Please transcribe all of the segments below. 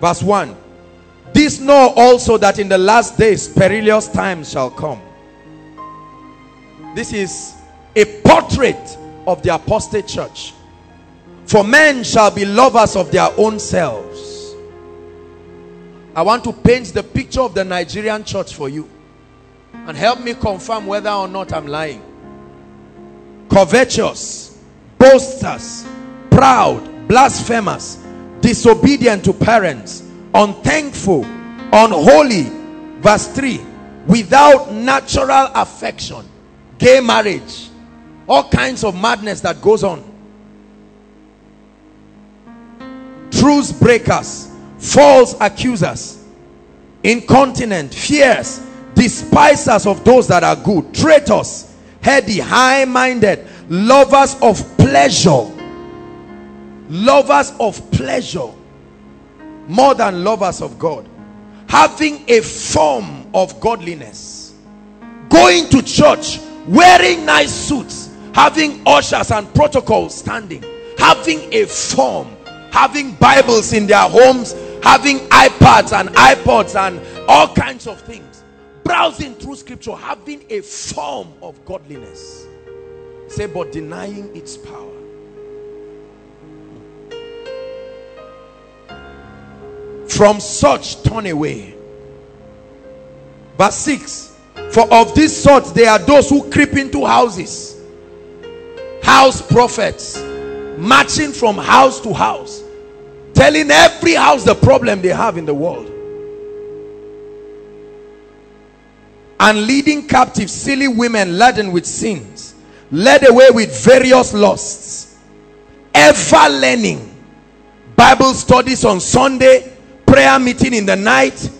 Verse 1. This know also that in the last days perilous times shall come. This is a portrait of the apostate church. For men shall be lovers of their own selves. I want to paint the picture of the Nigerian church for you. And help me confirm whether or not I'm lying. Covetous, boasters, proud, blasphemers, disobedient to parents, unthankful, unholy. Verse 3. Without natural affection. Gay marriage. All kinds of madness that goes on. Truce breakers. False accusers. Incontinent. Fierce. Despisers of those that are good. Traitors. Heady. High-minded. Lovers of pleasure. Lovers of pleasure more than lovers of God, having a form of godliness, going to church, wearing nice suits, having ushers and protocols standing, having a form, having Bibles in their homes, having iPads and iPods and all kinds of things, browsing through scripture, having a form of godliness, say, but denying its power. From such turn away. Verse 6. For of this sort there are those who creep into houses. House prophets. Marching from house to house. Telling every house the problem they have in the world. And leading captive silly women laden with sins. Led away with various lusts. Ever learning. Bible studies on Sunday. Prayer meeting in the night,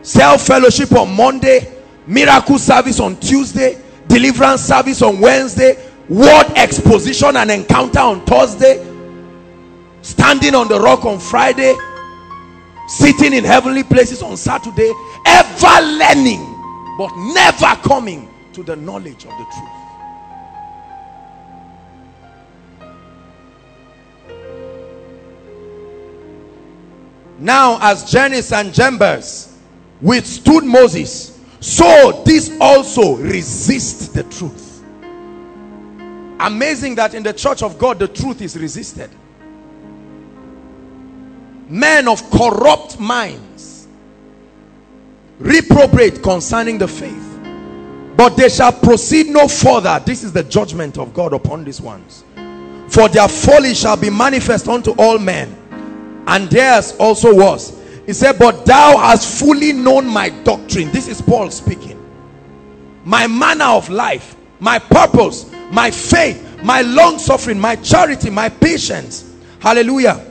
self-fellowship on Monday, miracle service on Tuesday, deliverance service on Wednesday, word exposition and encounter on Thursday, standing on the rock on Friday, sitting in heavenly places on Saturday, ever learning but never coming to the knowledge of the truth. Now as Jannes and Jambres withstood Moses, so this also resists the truth. Amazing that in the church of God, the truth is resisted. Men of corrupt minds, reprobate concerning the faith, but they shall proceed no further. This is the judgment of God upon these ones. For their folly shall be manifest unto all men. And theirs also was. He said, but thou hast fully known my doctrine. This is Paul speaking. My manner of life, my purpose, my faith, my long suffering, my charity, my patience. Hallelujah.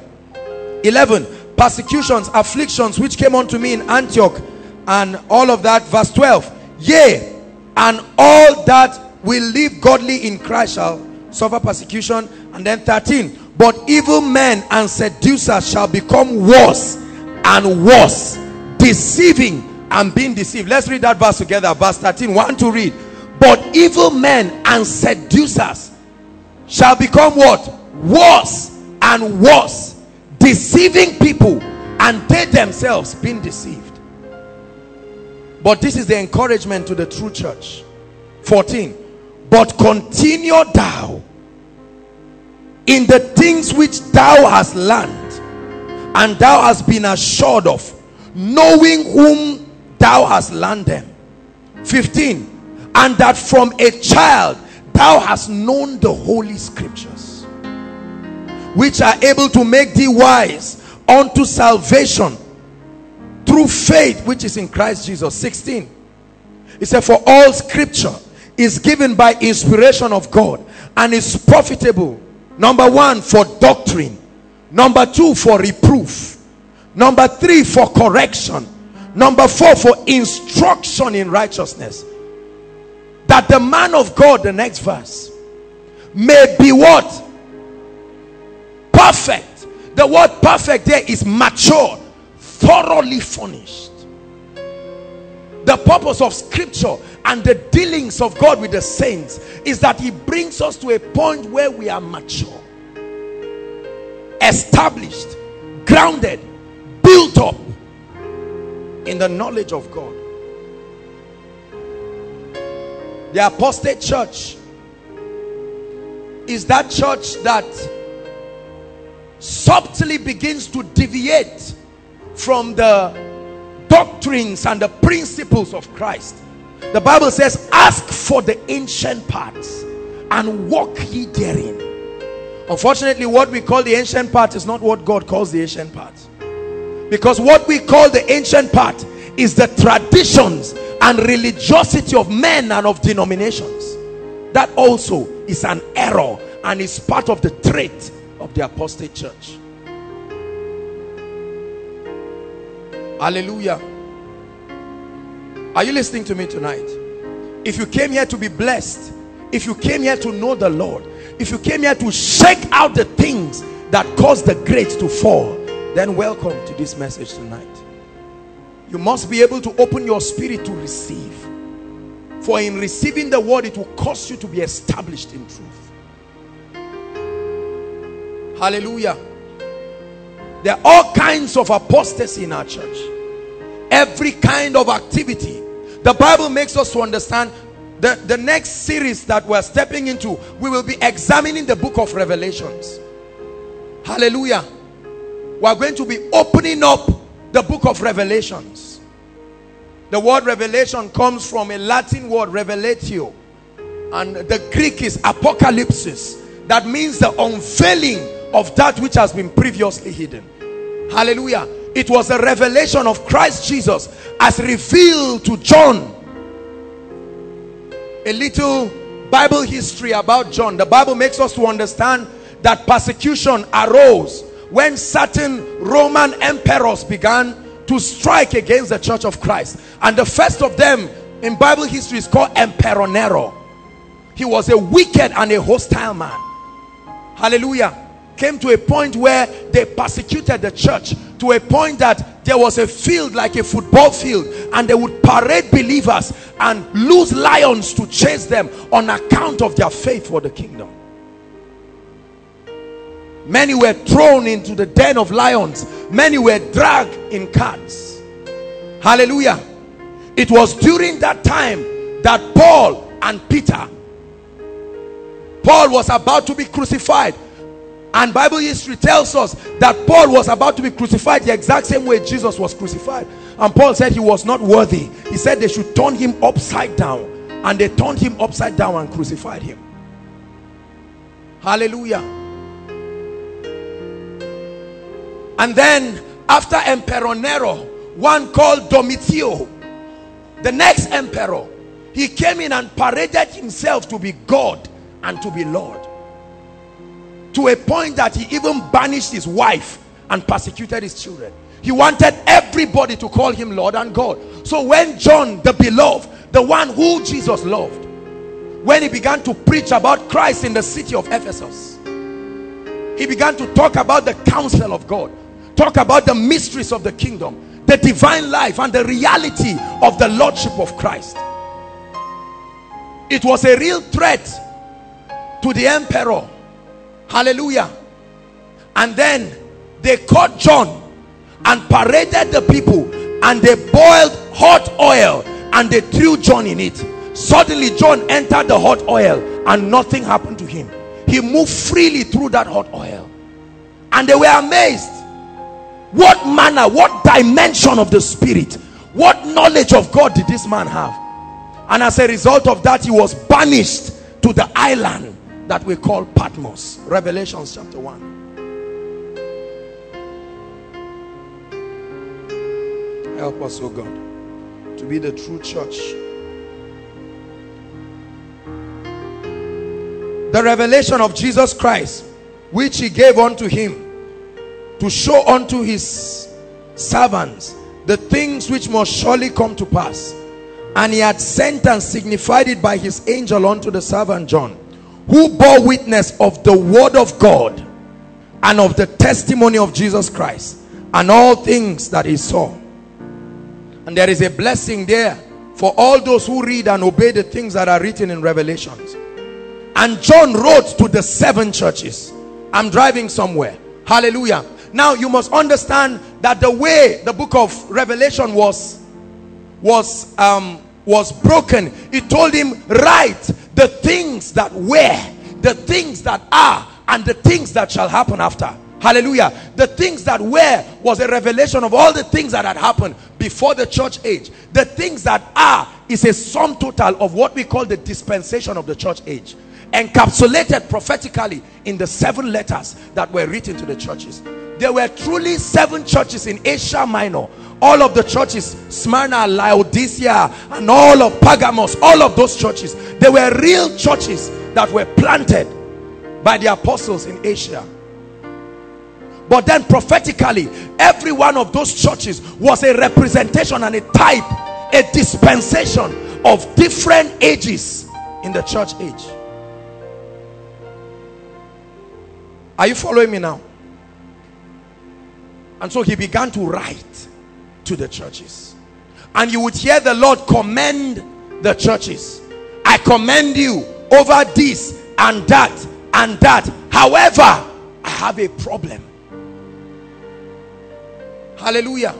11. Persecutions, afflictions which came unto me in Antioch and all of that. Verse 12. Yea, and all that will live godly in Christ shall suffer persecution. And then 13. But evil men and seducers shall become worse and worse, deceiving and being deceived. Let's read that verse together. Verse 13, one to read. But evil men and seducers shall become what? Worse and worse, deceiving people, and they themselves being deceived. But this is the encouragement to the true church. 14, but continue thou in the things which thou hast learned and thou hast been assured of, knowing whom thou hast learned them. 15. And that from a child thou hast known the holy scriptures, which are able to make thee wise unto salvation through faith which is in Christ Jesus. 16. It said, for all scripture is given by inspiration of God and is profitable. Number 1, for doctrine. Number 2, for reproof. Number 3, for correction. Number 4, for instruction in righteousness. That the man of God, the next verse, may be what? Perfect. The word perfect there is mature, thoroughly furnished. The purpose of scripture and the dealings of God with the saints is that he brings us to a point where we are mature, established, grounded, built up in the knowledge of God. The apostate church is that church that subtly begins to deviate from the doctrines and the principles of Christ. The Bible says, ask for the ancient paths and walk ye therein. Unfortunately, what we call the ancient path is not what God calls the ancient path, because what we call the ancient path is the traditions and religiosity of men and of denominations. That also is an error and is part of the trait of the apostate church. Hallelujah. Are you listening to me tonight? If you came here to be blessed, if you came here to know the Lord, if you came here to shake out the things that cause the great to fall, then welcome to this message tonight. You must be able to open your spirit to receive. For in receiving the word, it will cause you to be established in truth. Hallelujah. There are all kinds of apostasy in our church. Every kind of activity. The Bible makes us to understand that the next series that we're stepping into, we will be examining the book of Revelations. Hallelujah. We're going to be opening up the book of Revelations. The word revelation comes from a Latin word, revelatio. And the Greek is apocalypsis. That means the unveiling of that which has been previously hidden. Hallelujah. It was a revelation of Christ Jesus as revealed to John. A little Bible history about John. The Bible makes us to understand that persecution arose when certain Roman emperors began to strike against the church of Christ. And the first of them in Bible history is called Emperor Nero. He was a wicked and a hostile man. Hallelujah. Came to a point where they persecuted the church, to a point that there was a field like a football field, and they would parade believers and lose lions to chase them on account of their faith for the kingdom. Many were thrown into the den of lions. Many were dragged in carts. Hallelujah. It was during that time that Paul and Peter, Paul was about to be crucified. And Bible history tells us that Paul was about to be crucified the exact same way Jesus was crucified. And Paul said he was not worthy. He said they should turn him upside down. And they turned him upside down and crucified him. Hallelujah. And then after Emperor Nero, one called Domitian, the next emperor, he came in and paraded himself to be God and to be Lord. To a point that he even banished his wife and persecuted his children. He wanted everybody to call him Lord and God. So when John, the beloved, the one who Jesus loved, when he began to preach about Christ in the city of Ephesus, he began to talk about the counsel of God, talk about the mysteries of the kingdom, the divine life, and the reality of the lordship of Christ. It was a real threat to the emperor. Hallelujah. And then they caught John and paraded the people, and they boiled hot oil and they threw John in it. Suddenly John entered the hot oil and nothing happened to him. He moved freely through that hot oil. And they were amazed. What manner, what dimension of the spirit, what knowledge of God did this man have? And as a result of that, he was banished to the island that we call Patmos. Revelations chapter 1. Help us, oh God, to be the true church. The revelation of Jesus Christ, which he gave unto him, to show unto his servants the things which must surely come to pass. And he had sent and signified it by his angel unto the servant John, who bore witness of the word of God and of the testimony of Jesus Christ, and all things that he saw. And there is a blessing there for all those who read and obey the things that are written in Revelations. And John wrote to the 7 churches. I'm driving somewhere. Hallelujah. Now you must understand that the way the book of Revelation was broken, it told him, write the things that were, the things that are, and the things that shall happen after. Hallelujah. The things that were was a revelation of all the things that had happened before the church age. The things that are is a sum total of what we call the dispensation of the church age, encapsulated prophetically in the 7 letters that were written to the churches. There were truly 7 churches in Asia Minor. All of the churches, Smyrna, Laodicea, and all of Pergamos, all of those churches, they were real churches that were planted by the apostles in Asia. But then prophetically, every one of those churches was a representation and a type, a dispensation of different ages in the church age. Are you following me now? And so he began to write to the churches. And you would hear the Lord commend the churches. I commend you over this and that and that. However, I have a problem. Hallelujah.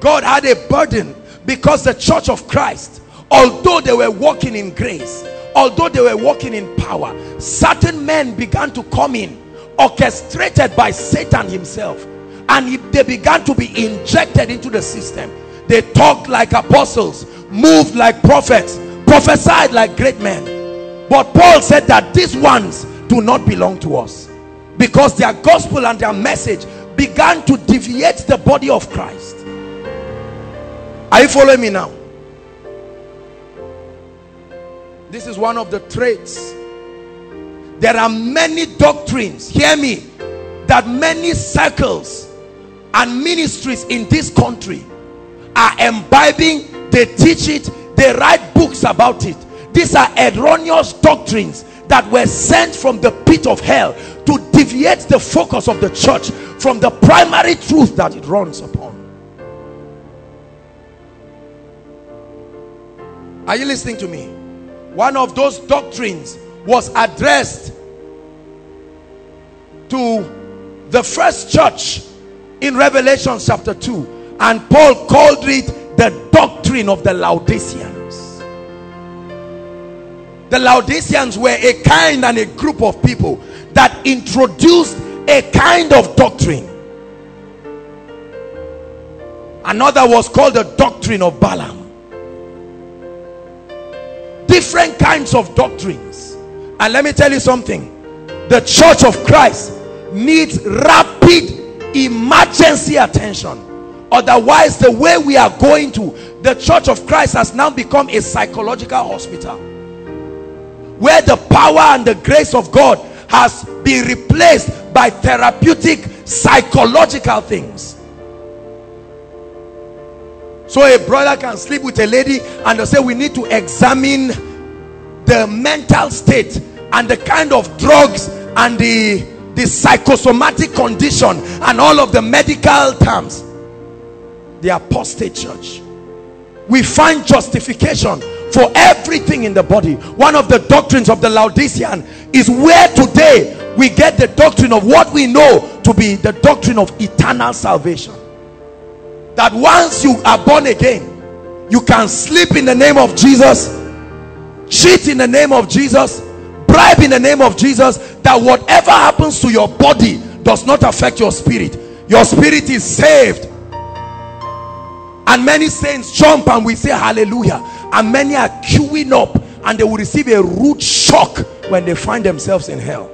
God had a burden because the church of Christ, although they were walking in grace, although they were walking in power, certain men began to come in, orchestrated by Satan himself, and they began to be injected into the system. They talked like apostles, moved like prophets, prophesied like great men. But Paul said that these ones do not belong to us, because their gospel and their message began to deviate the body of Christ. Are you following me now? This is one of the traits. There are many doctrines, hear me, that many circles and ministries in this country are imbibing. They teach it, they write books about it. These are erroneous doctrines that were sent from the pit of hell to deviate the focus of the church from the primary truth that it runs upon. Are you listening to me? One of those doctrines was addressed to the first church in Revelation chapter 2, and Paul called it the doctrine of the Laodiceans. The Laodiceans were a kind and a group of people that introduced a kind of doctrine. Another was called the doctrine of Balaam. Different kinds of doctrines. And let me tell you something, the church of Christ needs rapid emergency attention. Otherwise, the way we are going to, the church of Christ has now become a psychological hospital, where the power and the grace of God has been replaced by therapeutic psychological things. So a brother can sleep with a lady and they say we need to examine the mental state and the kind of drugs and the psychosomatic condition and all of the medical terms. The apostate church. We find justification for everything in the body. One of the doctrines of the Laodicean is where today we get the doctrine of what we know to be the doctrine of eternal salvation. That once you are born again, you can sleep in the name of Jesus, cheat in the name of Jesus, bribe in the name of Jesus, that whatever happens to your body does not affect your spirit. Your spirit is saved. And many saints jump and we say hallelujah. And many are queuing up and they will receive a rude shock when they find themselves in hell.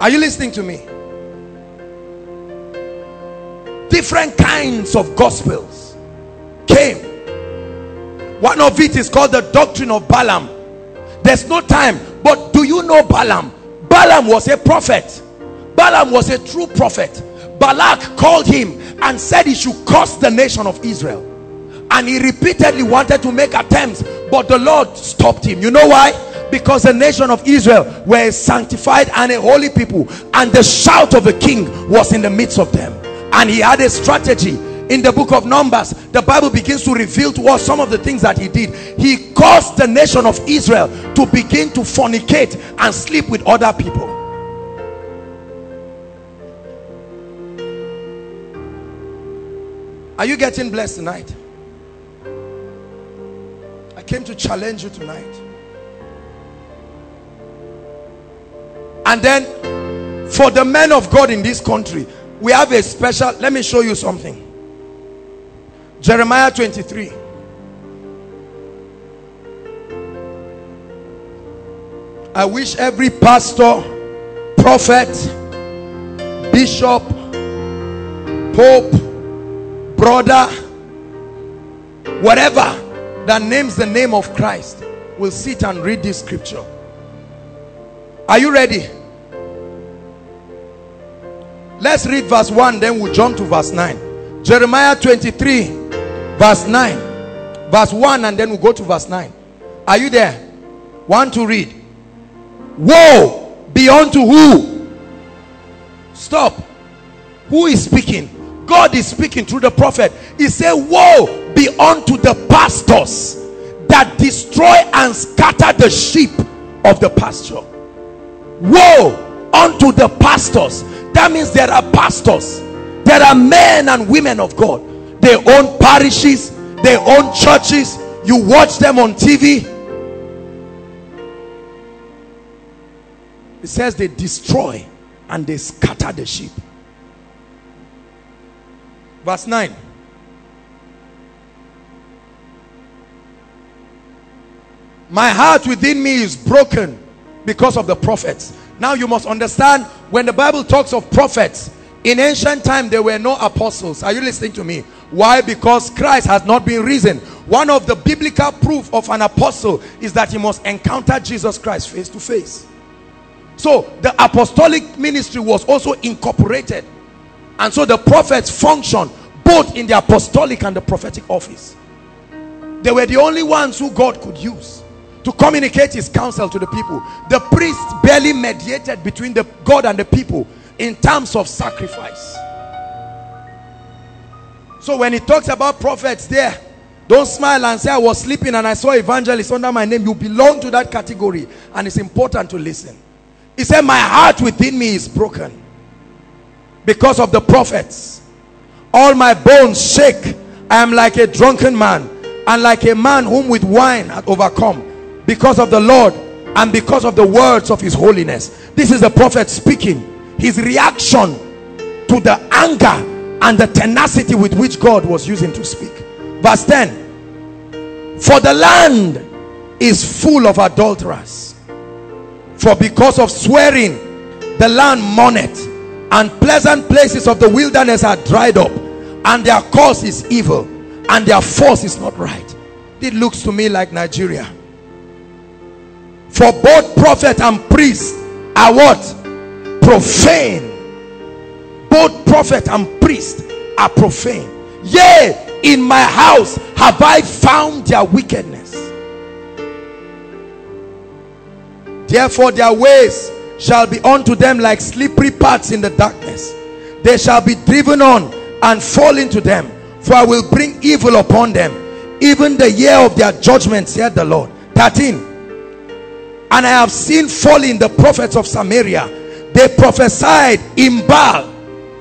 Are you listening to me? Different kinds of gospels came. One of it is called the doctrine of Balaam. There's no time, but do you know Balaam? Balaam was a prophet. Balaam was a true prophet. Balak called him and said he should curse the nation of Israel, and he repeatedly wanted to make attempts, but the Lord stopped him. You know why? because the nation of Israel were a sanctified and a holy people, and the shout of a king was in the midst of them. And he had a strategy. In the book of Numbers, the Bible begins to reveal to us some of the things that he did. He caused the nation of Israel to begin to fornicate and sleep with other people. Are you getting blessed tonight? I came to challenge you tonight. And then, for the men of God in this country, we have a special, let me show you something. Jeremiah 23. I wish every pastor, prophet, bishop, pope, brother, whatever that names the name of Christ will sit and read this scripture. Are you ready? Let's read verse 1, then we'll jump to verse 9. Jeremiah 23. Verse 9, verse 1, and then we go to verse 9. Are you there? Want to read? Woe be unto who? Stop. Who is speaking? God is speaking through the prophet. He said, woe be unto the pastors that destroy and scatter the sheep of the pasture. Woe unto the pastors. That means there are pastors. There are men and women of God. They own parishes, they own churches. You watch them on TV. It says they destroy and they scatter the sheep. Verse 9. My heart within me is broken because of the prophets. Now you must understand, when the Bible talks of prophets, in ancient time there were no apostles. Are you listening to me? Why? Because Christ has not been risen. One of the biblical proof of an apostle is that he must encounter Jesus Christ face to face. So the apostolic ministry was also incorporated, and so the prophets functioned both in the apostolic and the prophetic office. They were the only ones who God could use to communicate his counsel to the people. The priest barely mediated between the God and the people in terms of sacrifice. So when he talks about prophets there, don't smile and say, I was sleeping and I saw evangelists under my name. You belong to that category, and it's important to listen. He said, my heart within me is broken because of the prophets. All my bones shake. I am like a drunken man, and like a man whom with wine had overcome, because of the Lord and because of the words of his holiness. This is the prophet speaking. His reaction to the anger and the tenacity with which God was using to speak. Verse 10. For the land is full of adulterers. For because of swearing, the land mourneth. And pleasant places of the wilderness are dried up. And their cause is evil. And their force is not right. It looks to me like Nigeria. For both prophet and priest are what? Profane. Both prophet and priest are profane. Yea, in my house have I found their wickedness. Therefore their ways shall be unto them like slippery paths in the darkness. They shall be driven on and fall into them. For I will bring evil upon them, even the year of their judgment, saith the Lord. 13. And I have seen falling the prophets of Samaria. They prophesied in Baal.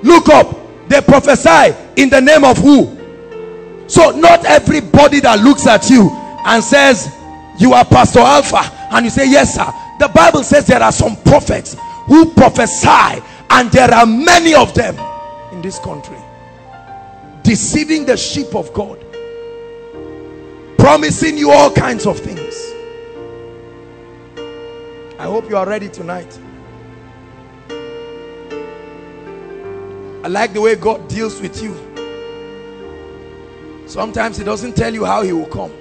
Look up. They prophesy in the name of who? So not everybody that looks at you and says, you are Pastor Alpha, and you say, yes, sir. The Bible says there are some prophets who prophesy, and there are many of them in this country, deceiving the sheep of God, promising you all kinds of things. I hope you are ready tonight. I like the way God deals with you. Sometimes he doesn't tell you how he will come.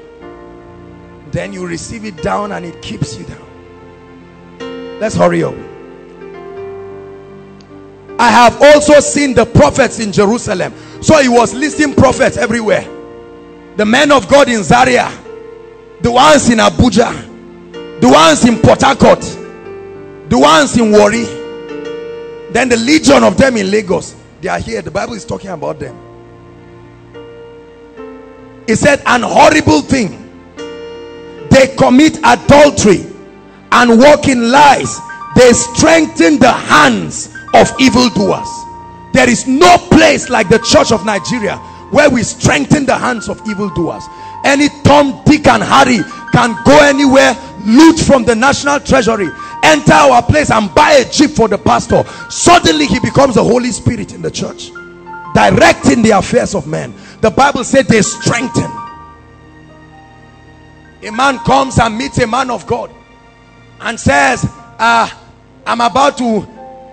Then you receive it down and it keeps you down. Let's hurry up. I have also seen the prophets in Jerusalem. So he was listing prophets everywhere. The men of God in Zaria. The ones in Abuja. the ones in Port Harcourt, the ones in Warri, then the legion of them in Lagos, they are here. The Bible is talking about them. It said an horrible thing. They commit adultery and walk in lies. They strengthen the hands of evildoers. There is no place like the Church of Nigeria where we strengthen the hands of evildoers. Any Tom, Dick and Harry can go anywhere, loot from the national treasury, enter our place and buy a jeep for the pastor. Suddenly he becomes the Holy Spirit in the church, directing the affairs of men. The Bible said they strengthen. A man comes and meets a man of God and says, I'm about to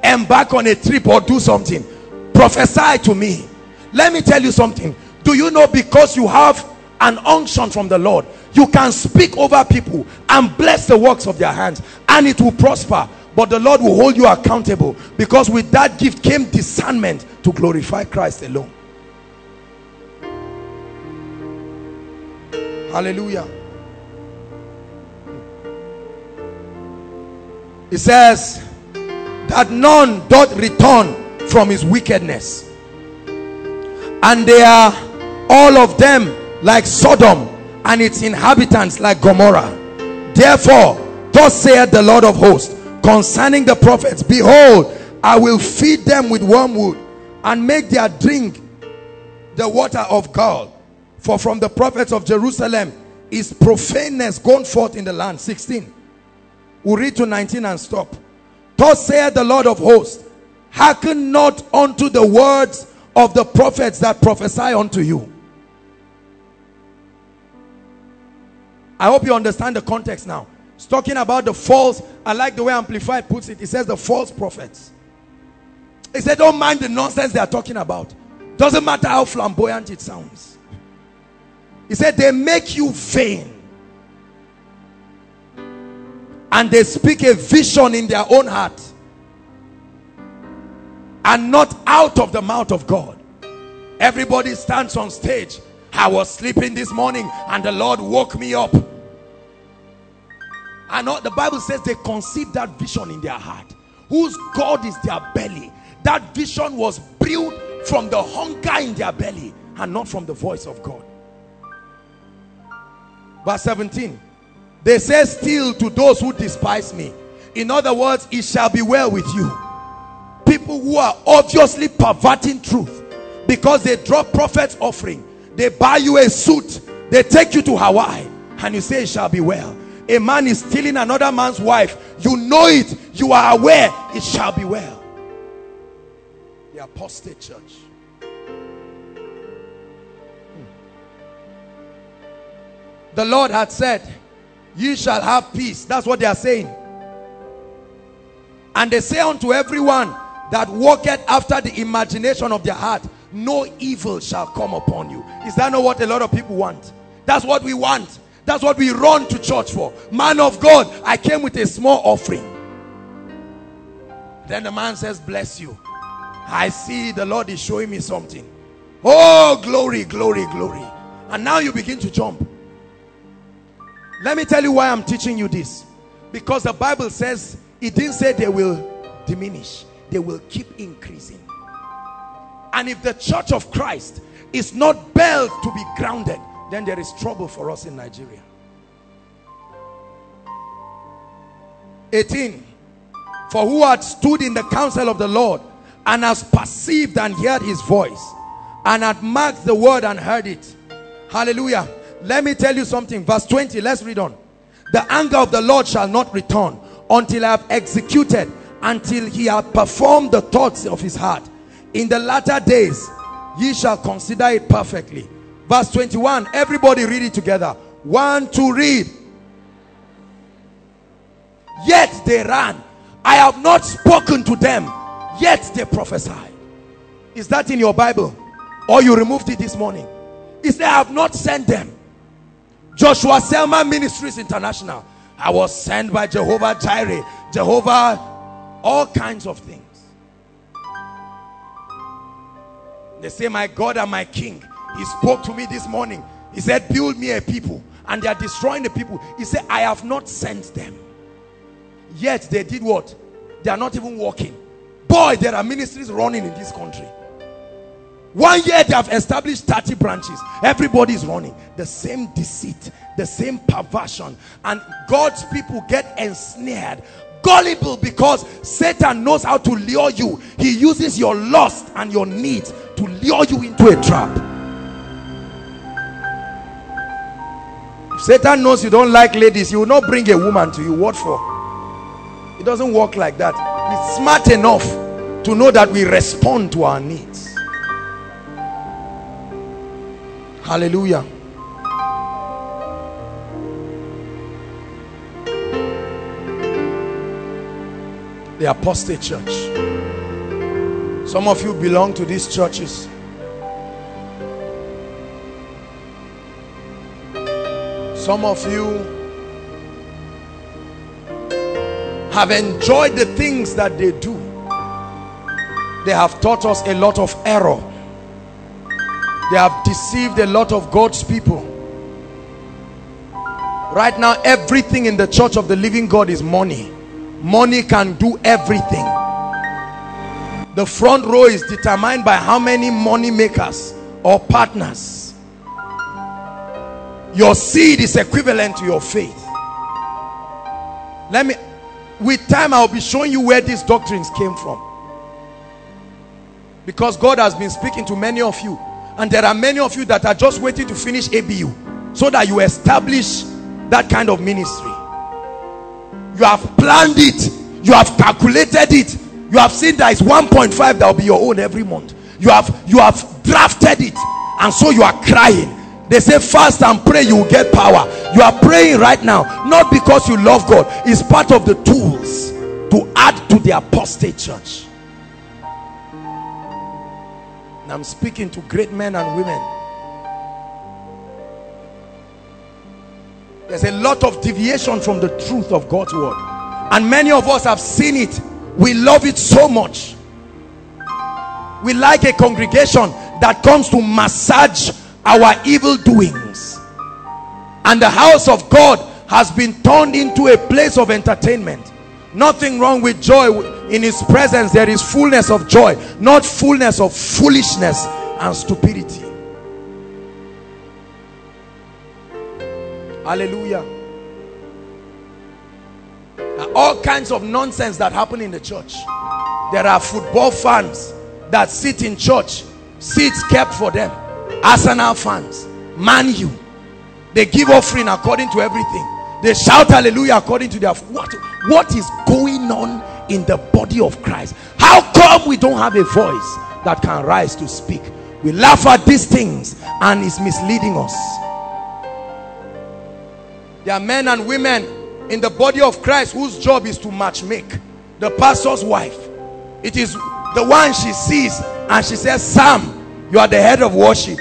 embark on a trip or do something. Prophesy to me. Let me tell you something. Do you know, because you have an unction from the Lord, you can speak over people and bless the works of their hands, and it will prosper. But the Lord will hold you accountable, because with that gift came discernment to glorify Christ alone. Hallelujah. It says that none doth return from his wickedness, and they are all of them like Sodom, and its inhabitants like Gomorrah. Therefore thus saith the Lord of hosts concerning the prophets, behold, I will feed them with wormwood, and make their drink the water of gall. For from the prophets of Jerusalem is profaneness gone forth in the land. 16. We'll read to 19 and stop. Thus saith the Lord of hosts, hearken not unto the words of the prophets that prophesy unto you. I hope you understand the context now. It's talking about the false. I like the way Amplified puts it. It says the false prophets. It said, don't mind the nonsense they are talking about. Doesn't matter how flamboyant it sounds. It said they make you vain. And they speak a vision in their own heart, and not out of the mouth of God. Everybody stands on stage. I was sleeping this morning and the Lord woke me up. And the Bible says they conceived that vision in their heart, whose God is their belly. That vision was brewed from the hunger in their belly, and not from the voice of God. Verse 17. They say still to those who despise me. In other words, it shall be well with you. People who are obviously perverting truth, because they drop prophets' offering. They buy you a suit. They take you to Hawaii. And you say it shall be well. A man is stealing another man's wife. You know it. You are aware. It shall be well. The apostate church. The Lord had said, ye shall have peace. That's what they are saying. And they say unto everyone that walketh after the imagination of their heart, no evil shall come upon you. Is that not what a lot of people want? That's what we want. That's what we run to church for. Man of God, I came with a small offering. Then the man says, bless you. I see the Lord is showing me something. Oh, glory, glory, glory. And now you begin to jump. Let me tell you why I'm teaching you this. Because the Bible says, it didn't say they will diminish. They will keep increasing. And if the church of Christ is not built to be grounded, then there is trouble for us in Nigeria. 18. For who had stood in the counsel of the Lord, and has perceived and heard his voice, and had marked the word and heard it. Hallelujah. Let me tell you something. Verse 20, let's read on. The anger of the Lord shall not return until I have executed, until he hath performed the thoughts of his heart. In the latter days, ye shall consider it perfectly. Verse 21, everybody read it together. 1, 2, read. Yet they ran. I have not spoken to them. Yet they prophesied. Is that in your Bible? Or you removed it this morning? He said, I have not sent them. Joshua Selman Ministries International. I was sent by Jehovah Jireh, Jehovah, all kinds of things. They say, my God and my King, he spoke to me this morning. He said, build me a people. and they are destroying the people. He said, I have not sent them. Yet they did what? They are not even working. Boy, there are ministries running in this country. 1 year they have established 30 branches. Everybody is running. The same deceit, the same perversion. And God's people get ensnared, gullible, because Satan knows how to lure you. He uses your lust and your need to lure you into a trap. If Satan knows you don't like ladies, he will not bring a woman to you. What for? It doesn't work like that. It's smart enough to know that we respond to our needs. Hallelujah. The apostate church. Some of you belong to these churches. Some of you have enjoyed the things that they do. They have taught us a lot of error. They have deceived a lot of God's people. Right now, everything in the church of the living God is money. Money can do everything. The front row is determined by how many money makers or partners. Your seed is equivalent to your faith. With time, I'll be showing you where these doctrines came from. Because God has been speaking to many of you. And there are many of you that are just waiting to finish ABU so that you establish that kind of ministry. You have planned it. You have calculated it. You have seen that it's 1.5 that will be your own every month. You have drafted it. And so you are crying. They say fast and pray, you will get power. You are praying right now, not because you love God. It's part of the tools to add to the apostate church. And I'm speaking to great men and women. There's a lot of deviation from the truth of God's word. And many of us have seen it. We love it so much. We like a congregation that comes to massage our evil doings, and the house of God has been turned into a place of entertainment. Nothing wrong with joy. In his presence there is fullness of joy, not fullness of foolishness and stupidity. Hallelujah. All kinds of nonsense that happen in the church. There are football fans that sit in church, seats kept for them. Arsenal fans, Man U, they give offering according to everything. They shout hallelujah according to their... What is going on in the body of Christ? How come we don't have a voice that can rise to speak? We laugh at these things and it's misleading us. There are men and women in the body of Christ whose job is to matchmake. The pastor's wife, it is the one she sees and she says, Sam, you are the head of worship.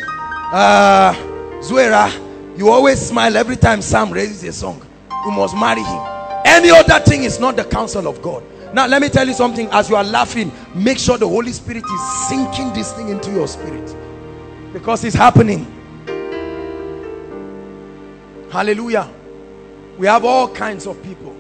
Zuera, you always smile every time Sam raises a song. You must marry him. Any other thing is not the counsel of God. Now let me tell you something. As you are laughing, make sure the Holy Spirit is sinking this thing into your spirit, because it's happening. Hallelujah. We have all kinds of people.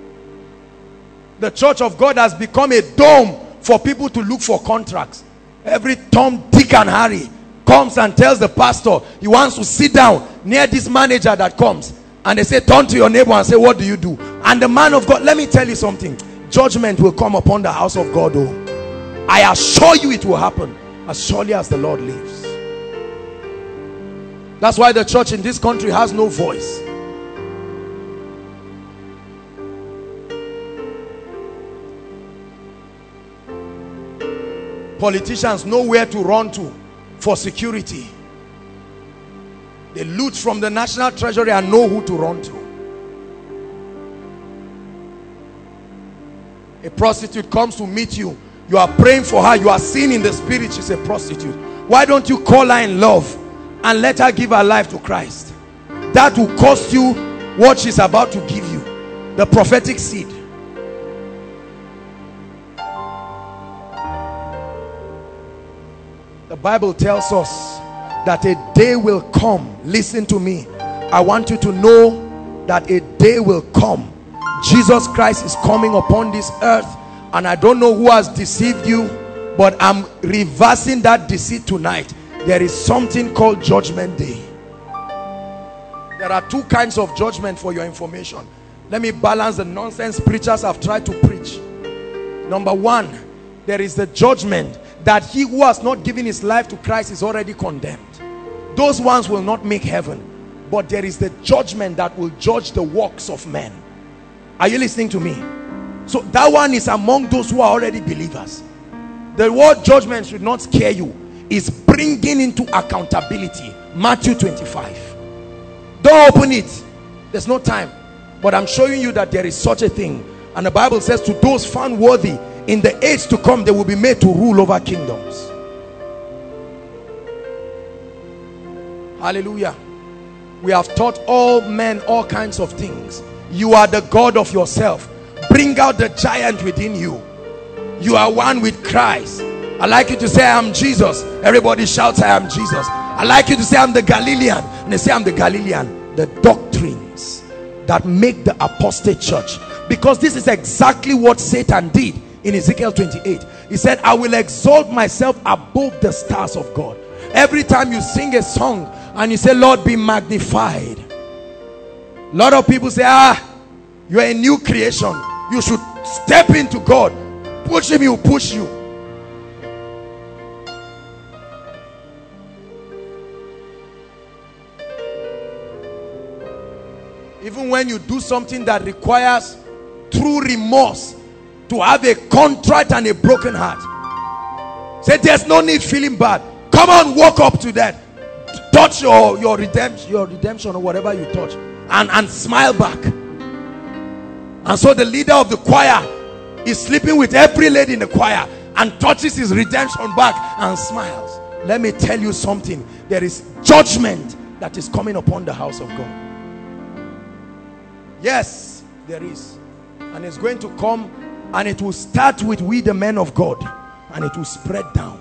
The church of God has become a dome for people to look for contracts. Every Tom, Dick and Harry comes and tells the pastor he wants to sit down near this manager that comes, and they say, turn to your neighbor and say, what do you do? And the man of God, let me tell you something, judgment will come upon the house of God. Oh, I assure you it will happen, as surely as the Lord lives. That's why the church in this country has no voice. Politicians know where to run to for security. They loot from the national treasury and know who to run to. A prostitute comes to meet you. You are praying for her. You are seeing in the spirit she's a prostitute. Why don't you call her in love and let her give her life to Christ? That will cost you what she's about to give you, the prophetic seed. The Bible tells us that a day will come, listen to me, I want you to know that a day will come. Jesus Christ is coming upon this earth, and I don't know who has deceived you, but I'm reversing that deceit tonight. There is something called Judgment Day. There are two kinds of judgment, for your information. Let me balance the nonsense preachers have tried to preach. Number one, there is the judgment that he who has not given his life to Christ is already condemned. Those ones will not make heaven. But there is the judgment that will judge the works of men. Are you listening to me? So that one is among those who are already believers. The word judgment should not scare you. It's bringing into accountability. Matthew 25. Don't open it. There's no time. But I'm showing you that there is such a thing. And the Bible says, to those found worthy, in the age to come, they will be made to rule over kingdoms. Hallelujah. We have taught all men all kinds of things. You are the God of yourself. Bring out the giant within you. You are one with Christ. I'd like you to say, I am Jesus. Everybody shouts, I am Jesus. I'd like you to say, I'm the Galilean. And they say, I'm the Galilean. The doctrines that make the apostate church. Because this is exactly what Satan did. In Ezekiel 28, he said, I will exalt myself above the stars of God. Every time you sing a song and you say, Lord, be magnified. A lot of people say, you are a new creation. You should step into God. Push him, he'll push you. Even when you do something that requires true remorse, to have a contrite and a broken heart. Say, there's no need feeling bad. Come on, walk up to that. Touch your redemption or whatever you touch. And smile back. And so the leader of the choir is sleeping with every lady in the choir and touches his redemption back and smiles. Let me tell you something. There is judgment that is coming upon the house of God. Yes, there is. And it's going to come. And it will start with we, the men of God, and it will spread down.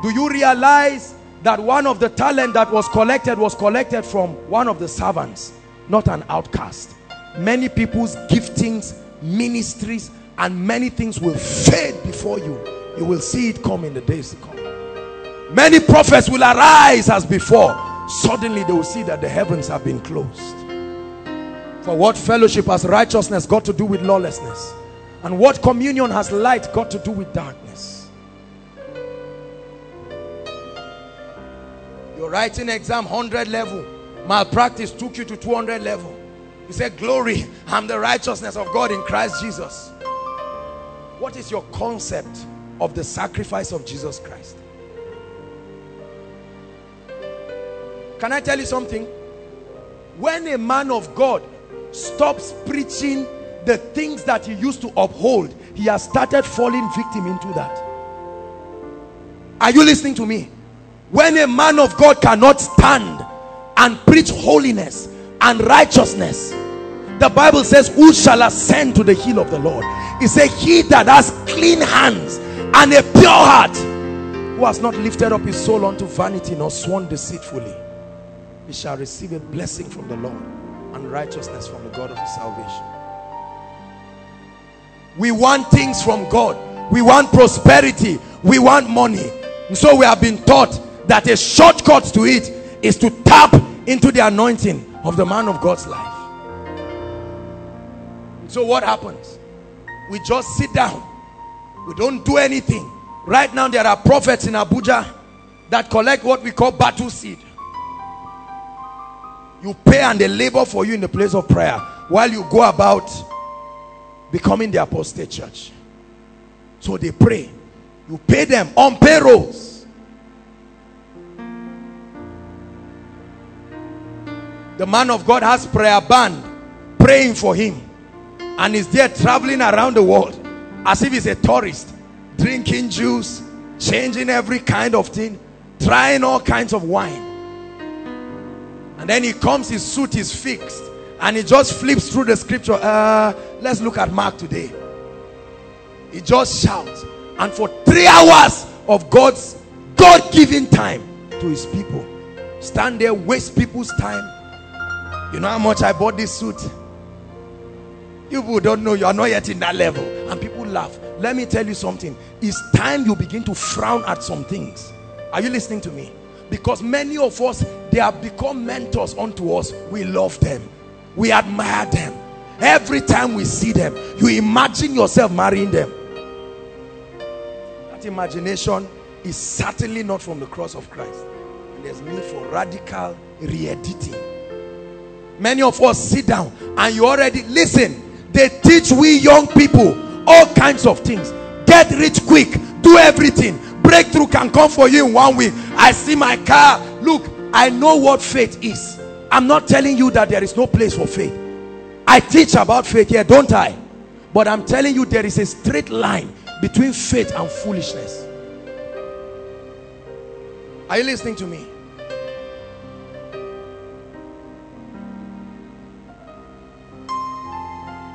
Do you realize that one of the talent that was collected from one of the servants, not an outcast? Many people's giftings, ministries, and many things will fade before you. You will see it come in the days to come. Many prophets will arise as before. Suddenly they will see that the heavens have been closed. For what fellowship has righteousness got to do with lawlessness? And what communion has light got to do with darkness? Your writing exam 100 level. Malpractice took you to 200 level. You say, glory, I'm the righteousness of God in Christ Jesus. What is your concept of the sacrifice of Jesus Christ? Can I tell you something? When a man of God stops preaching the things that he used to uphold, he has started falling victim into that. Are you listening to me? When a man of God cannot stand and preach holiness and righteousness, the Bible says, who shall ascend to the hill of the Lord? It says, he that has clean hands and a pure heart, who has not lifted up his soul unto vanity nor sworn deceitfully, he shall receive a blessing from the Lord and righteousness from the God of his salvation. We want things from God. We want prosperity. We want money. And so we have been taught that a shortcut to it is to tap into the anointing of the man of God's life. And so what happens? We just sit down. We don't do anything. Right now there are prophets in Abuja that collect what we call battle seed. You pay and they labor for you in the place of prayer while you go about becoming the apostate church. So they pray. You pay them on payrolls. The man of God has prayer band praying for him, and is there traveling around the world as if he's a tourist, drinking juice, changing every kind of thing, trying all kinds of wine. And then he comes, his suit is fixed, and he just flips through the scripture. Let's look at Mark today. He just shouts. And for 3 hours of God's God-given time to his people, stand there, waste people's time, You know how much I bought this suit? You who don't know, you are not yet in that level. And people laugh. Let me tell you something. It's time you begin to frown at some things. Are you listening to me? Because many of us, they have become mentors unto us. We love them. We admire them. Every time we see them, you imagine yourself marrying them. That imagination is certainly not from the cross of Christ. And there's need for radical re-editing. Many of us sit down and you already, listen, they teach we young people all kinds of things. Get rich quick, do everything. Breakthrough can come for you in 1 week. I see my car. Look, I know what faith is. I'm not telling you that there is no place for faith. I teach about faith here, don't I? But I'm telling you there is a straight line between faith and foolishness. Are you listening to me?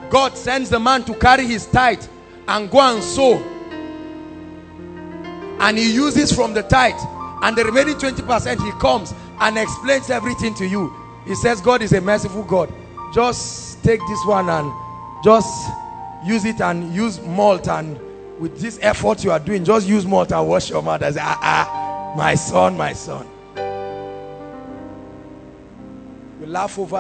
God sends the man to carry his tithe and go and sow. And he uses from the tithe. And the remaining 20% he comes and explains everything to you. He says God is a merciful God. Just take this one and just use it and use malt. And with this effort you are doing, just use malt and wash your mouth. I say, my son, my son. You laugh over